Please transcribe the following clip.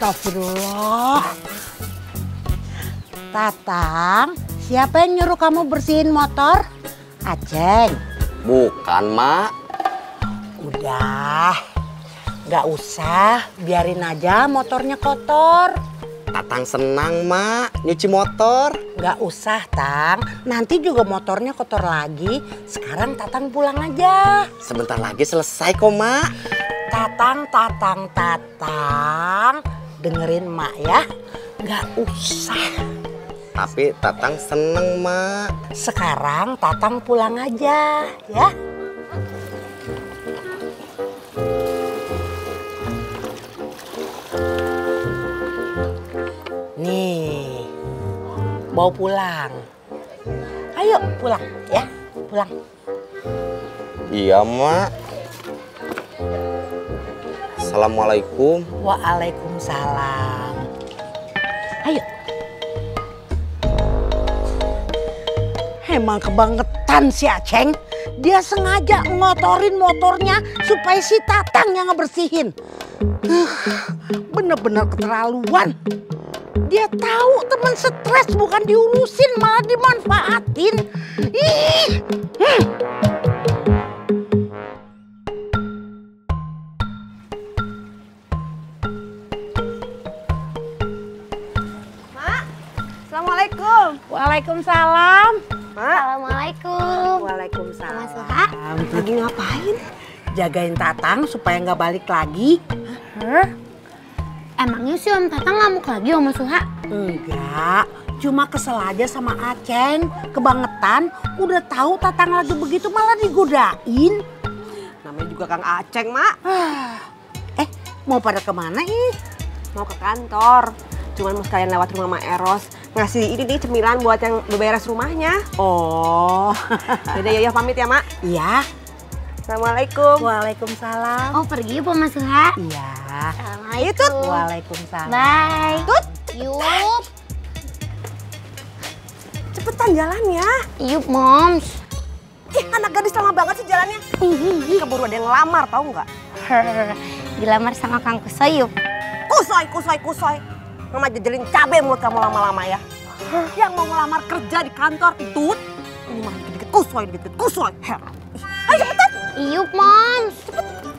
Astagfirullah. Tatang, siapa yang nyuruh kamu bersihin motor? Aceng. Bukan, Mak. Udah, nggak usah. Biarin aja motornya kotor. Tatang senang, Mak, nyuci motor. Nggak usah, Tang. Nanti juga motornya kotor lagi. Sekarang Tatang pulang aja. Sebentar lagi selesai kok, Mak. Tatang. Dengerin Mak ya. Nggak usah. Tapi Tatang seneng, Mak. Sekarang Tatang pulang aja, ya. Nih, mau pulang. Ayo pulang ya, pulang. Iya, Mak. Assalamualaikum. Waalaikumsalam. Ayo. Emang kebangetan si Aceng. Dia sengaja ngotorin motornya supaya si Tatang yang ngebersihin. Bener-bener keterlaluan. Dia tahu teman stres bukan diurusin malah dimanfaatin. Ih. Mak, assalamualaikum. Waalaikumsalam. Mak, assalamualaikum. Waalaikumsalam. Mak Suha, lagi ngapain? Jagain Tatang supaya nggak balik lagi. Emangnya sih Om Tatang ngamuk lagi sama Suha? Enggak, cuma kesel aja sama Aceng, kebangetan. Udah tahu Tatang lagi begitu malah digodain. Namanya juga Kang Aceng, Mak. Mau pada kemana ih? Mau ke kantor. Cuman mau sekalian lewat rumah Mak Eros. Ngasih ini nih cemilan buat yang beberes rumahnya. Oh. Yaudah, Yoyo pamit ya, Mak. Iya. Assalamualaikum. Waalaikumsalam. Oh, pergi apa Mas Suha? Iya. Assalamualaikum. Tut. Waalaikumsalam. Bye. Tut. Yup. Cepetan jalan ya. Yup, Moms. Ih, anak gadis lama banget sih jalannya. Keburu ada yang ngelamar, tau nggak? Dilamar sama Kang Kusoy, Yup. Kusoy. Mama jejelin cabe mulut kamu lama-lama ya. Yang mau ngelamar kerja di kantor, Tut. Ini mah dikit-dikit Kusoy. Ayo cepetan. Yup, Moms. Cepet.